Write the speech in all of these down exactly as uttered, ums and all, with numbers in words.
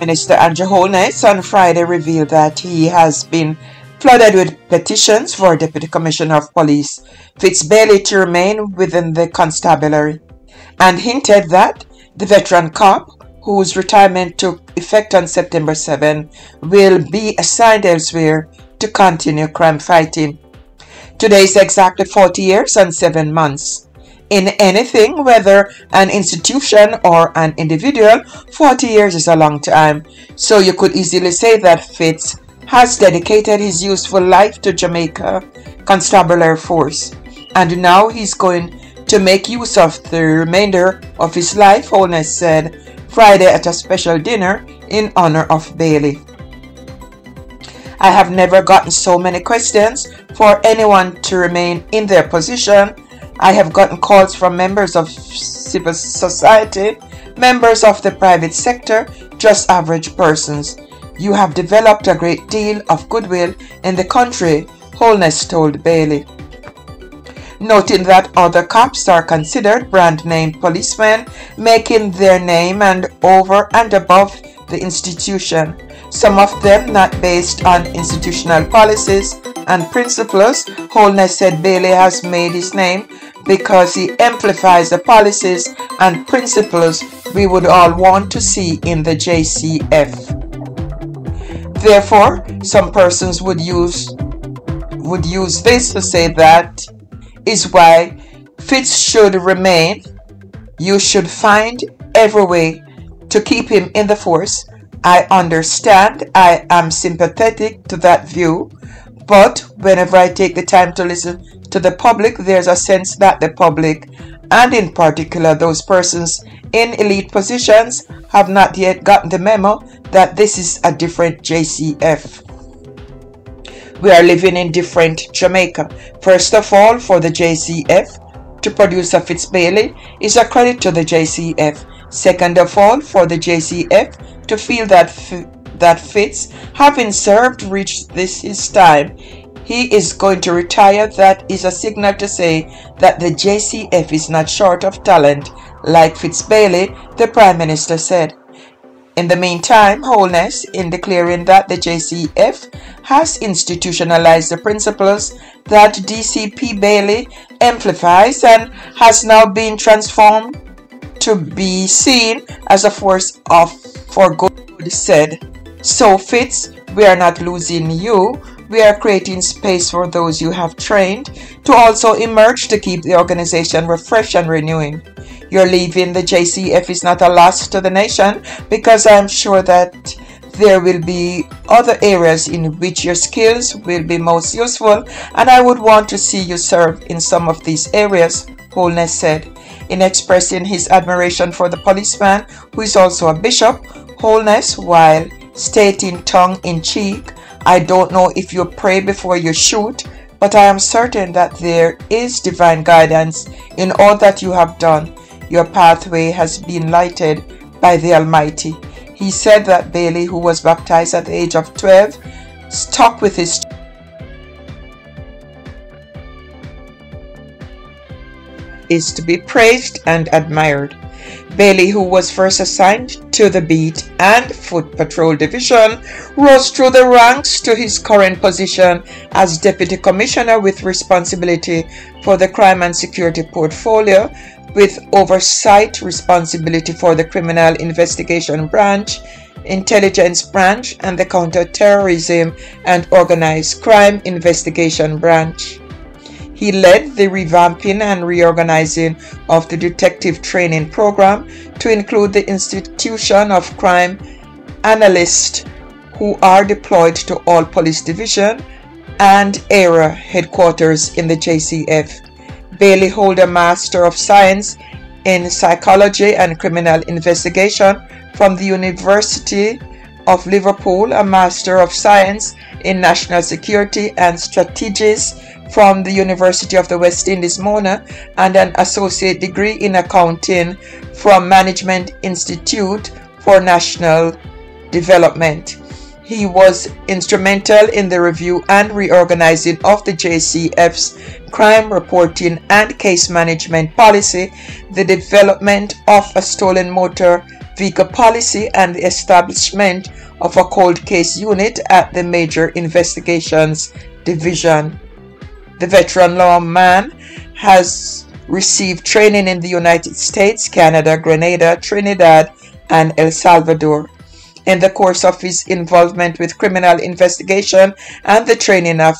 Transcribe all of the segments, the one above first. Minister Andrew Holness on Friday revealed that he has been flooded with petitions for Deputy Commissioner of Police Fitz Bailey to remain within the constabulary, and hinted that the veteran cop, whose retirement took effect on September seventh, will be assigned elsewhere to continue crime fighting. Today is exactly forty years and seven months. In anything, whether an institution or an individual, forty years is a long time. So you could easily say that Fitz has dedicated his useful life to Jamaica constabulary force, and now he's going to make use of the remainder of his life, Holness said Friday at a special dinner in honor of Bailey. I have never gotten so many questions for anyone to remain in their position. I have gotten calls from members of civil society, members of the private sector, just average persons. You have developed a great deal of goodwill in the country, Holness told Bailey, noting that other cops are considered brand-name policemen, making their name and over and above the institution, some of them not based on institutional policies and principles. Holness said Bailey has made his name because he amplifies the policies and principles we would all want to see in the J C F. Therefore, some persons would use would use this to say that is why Fitz should remain. You should find every way to keep him in the force. I understand, I am sympathetic to that view, but whenever I take the time to listen to the public, there's a sense that the public, and in particular those persons in elite positions, have not yet gotten the memo that this is a different J C F. We are living in different Jamaica. First of all, for the J C F to produce a Fitz Bailey is a credit to the J C F. Second of all, for the J C F to feel that that Fitz, having served, reached this his time, he is going to retire, that is a signal to say that the J C F is not short of talent, like Fitz Bailey, the Prime Minister said. In the meantime, Holness, in declaring that the J C F has institutionalized the principles that D C P Bailey amplifies and has now been transformed to be seen as a force of for good, said, so Fitz, we are not losing you. We are creating space for those you have trained to also emerge to keep the organization refreshed and renewing. Your leaving the J C F is not a loss to the nation, because I am sure that there will be other areas in which your skills will be most useful, and I would want to see you serve in some of these areas, Holness said. In expressing his admiration for the policeman, who is also a bishop, Holness, while stating tongue-in-cheek, I don't know if you pray before you shoot, but I am certain that there is divine guidance in all that you have done. Your pathway has been lighted by the Almighty. He said that Bailey, who was baptized at the age of twelve, stuck with his is to be praised and admired. Bailey, who was first assigned to the Beat and Foot Patrol Division, rose through the ranks to his current position as Deputy Commissioner with responsibility for the Crime and Security Portfolio, with oversight responsibility for the Criminal Investigation Branch, Intelligence Branch, and the Counter-Terrorism and Organized Crime Investigation Branch. He led the revamping and reorganizing of the detective training program to include the institution of crime analysts, who are deployed to all police division and area headquarters in the J C F. Bailey holds a Master of Science in Psychology and Criminal Investigation from the University of Liverpool, a Master of Science in National Security and Strategies from the University of the West Indies, Mona, and an associate degree in accounting from Management Institute for National Development. He was instrumental in the review and reorganizing of the J C F's crime reporting and case management policy, the development of a stolen motor vehicle policy, and the establishment of a cold case unit at the Major Investigations Division. The veteran lawman has received training in the United States, Canada, Grenada, Trinidad, and El Salvador. In the course of his involvement with criminal investigation and the training of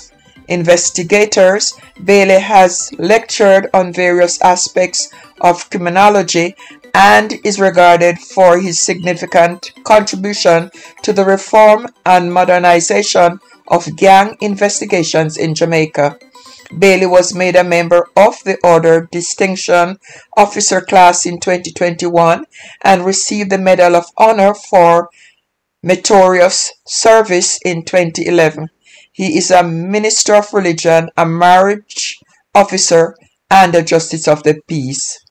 investigators, Bailey has lectured on various aspects of criminology and is regarded for his significant contribution to the reform and modernization of gang investigations in Jamaica. Bailey was made a member of the Order Distinction Officer class in twenty twenty-one and received the Medal of Honor for meritorious service in twenty eleven. He is a minister of religion, a marriage officer, and a justice of the peace.